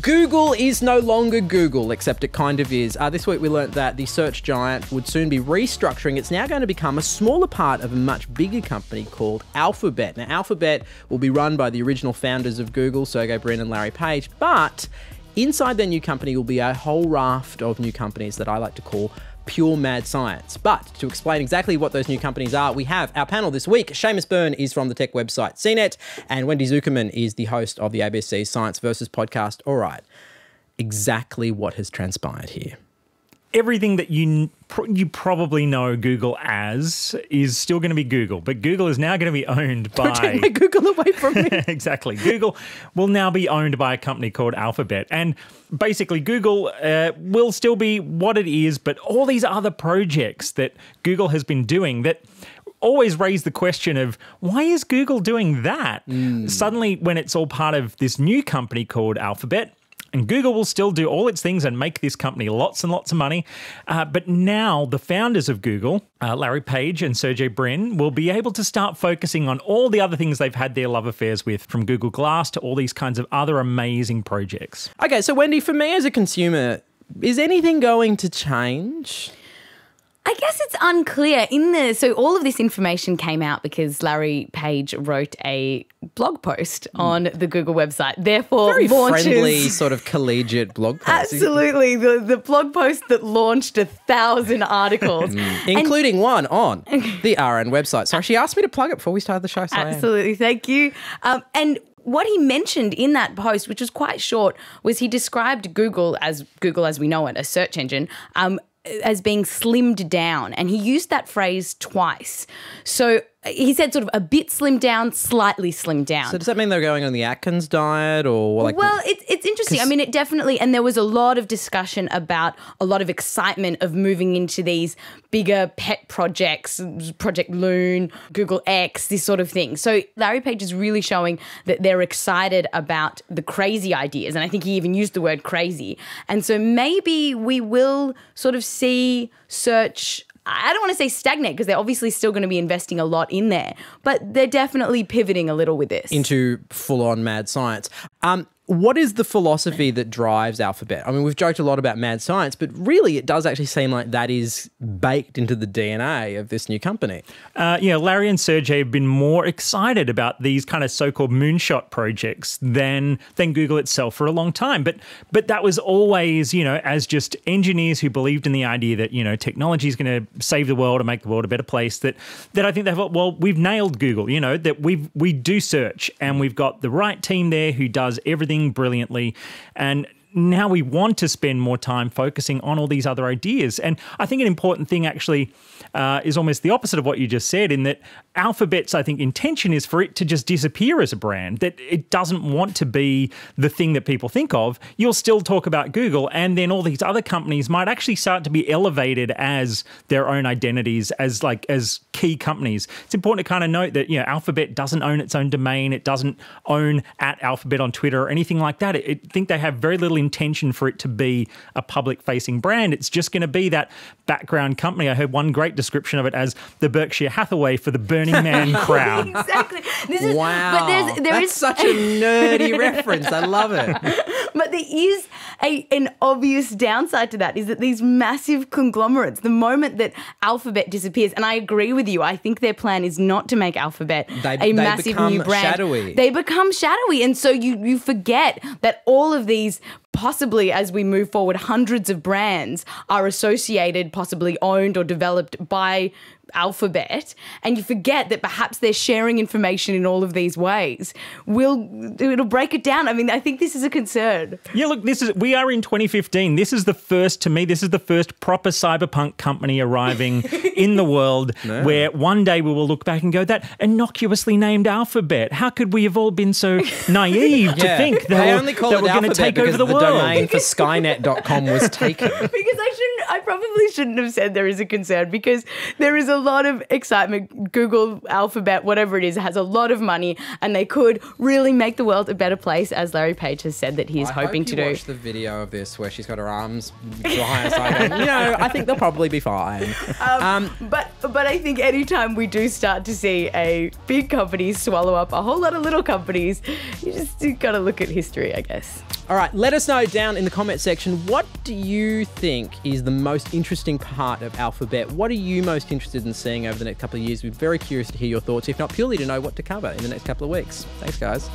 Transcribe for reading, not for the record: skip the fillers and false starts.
Google is no longer Google, except it kind of is. This week we learnt that the search giant would soon be restructuring. It's now going to become a smaller part of a much bigger company called Alphabet. Now, Alphabet will be run by the original founders of Google, Sergey Brin and Larry Page, but inside their new company will be a whole raft of new companies that I like to call pure mad science. But to explain exactly what those new companies are, we have our panel this week. Seamus Byrne is from the tech website CNET, and Wendy Zukerman is the host of the ABC Science Versus podcast. All right, exactly what has transpired here? Everything that you probably know Google as is still going to be Google, but Google is now going to be owned by... Don't take my Google away from me. Exactly. Google will now be owned by a company called Alphabet. And basically Google will still be what it is, but all these other projects that Google has been doing that always raise the question of, why is Google doing that? Suddenly, when it's all part of this new company called Alphabet, and Google will still do all its things and make this company lots and lots of money. But now the founders of Google, Larry Page and Sergey Brin, will be able to start focusing on all the other things they've had their love affairs with, from Google Glass to all these kinds of other amazing projects. Okay, so Wendy, for me as a consumer, is anything going to change? I guess it's unclear. So all of this information came out because Larry Page wrote a blog post on the Google website. Therefore, very friendly, sort of collegiate blog post. Absolutely, the blog post that launched 1,000 articles, including one on the RN website. Sorry, she asked me to plug it before we started the show. So absolutely, thank you. And what he mentioned in that post, which was quite short, was he described Google as we know it, a search engine, as being slimmed down, and he used that phrase twice. So he said sort of a bit slimmed down, slightly slimmed down. So does that mean they're going on the Atkins diet or like... Well, it's interesting. I mean, it definitely... And there was a lot of discussion about a lot of excitement of moving into these bigger pet projects, Project Loon, Google X, this sort of thing. So Larry Page is really showing that they're excited about the crazy ideas. And I think he even used the word crazy. And so maybe we will sort of see search... I don't want to say stagnate, because they're obviously still going to be investing a lot in there, but they're definitely pivoting a little with this. Into full-on mad science. What is the philosophy that drives Alphabet? I mean, we've joked a lot about mad science, but really it does actually seem like that is baked into the DNA of this new company. Yeah, Larry and Sergey have been more excited about these kind of so-called moonshot projects than Google itself for a long time. But that was always, you know, as just engineers who believed in the idea that, you know, technology is going to save the world and make the world a better place, that I think they thought, well, we've nailed Google, you know, that we do search, and we've got the right team there who does everything brilliantly, and now we want to spend more time focusing on all these other ideas. And I think an important thing actually is almost the opposite of what you just said, in that Alphabet's, I think, intention is for it to just disappear as a brand, that it doesn't want to be the thing that people think of. You'll still talk about Google, and then all these other companies might actually start to be elevated as their own identities, as key companies. It's important to kind of note that, you know, Alphabet doesn't own its own domain. It doesn't own @Alphabet on Twitter or anything like that. I think they have very little intention for it to be a public-facing brand. It's just going to be that background company. I heard one great description of it as the Berkshire Hathaway for the Burning Man crowd. Exactly. This is, wow. But there is such a nerdy reference. I love it. But there is an obvious downside to that, is that these massive conglomerates, the moment that Alphabet disappears, and I agree with you, I think their plan is not to make Alphabet a massive new brand. They become shadowy. They become shadowy. And so you forget that all of these, possibly as we move forward, hundreds of brands are associated, possibly owned or developed by Alphabet, and you forget that perhaps they're sharing information in all of these ways. It'll break it down. I mean, I think this is a concern. Yeah, look, we are in 2015. This is the first, to me, this is the first proper cyberpunk company arriving in the world where one day we will look back and go, that innocuously named Alphabet, how could we have all been so naive to think that we're going to take over the world? The domain for Skynet.com was taken. Because I probably shouldn't have said there is a concern, because there is a lot of excitement. Google, Alphabet, whatever it is, has a lot of money, and they could really make the world a better place, as Larry Page has said that he is hoping to do. I watched the video of this where she's got her arms behind her side. You know, I think they'll probably be fine. But I think anytime we do start to see a big company swallow up a whole lot of little companies, you just got to look at history, I guess. All right, let us know down in the comment section, what do you think is the most interesting part of Alphabet? What are you most interested in seeing over the next couple of years? We're very curious to hear your thoughts, if not purely to know what to cover in the next couple of weeks. Thanks, guys.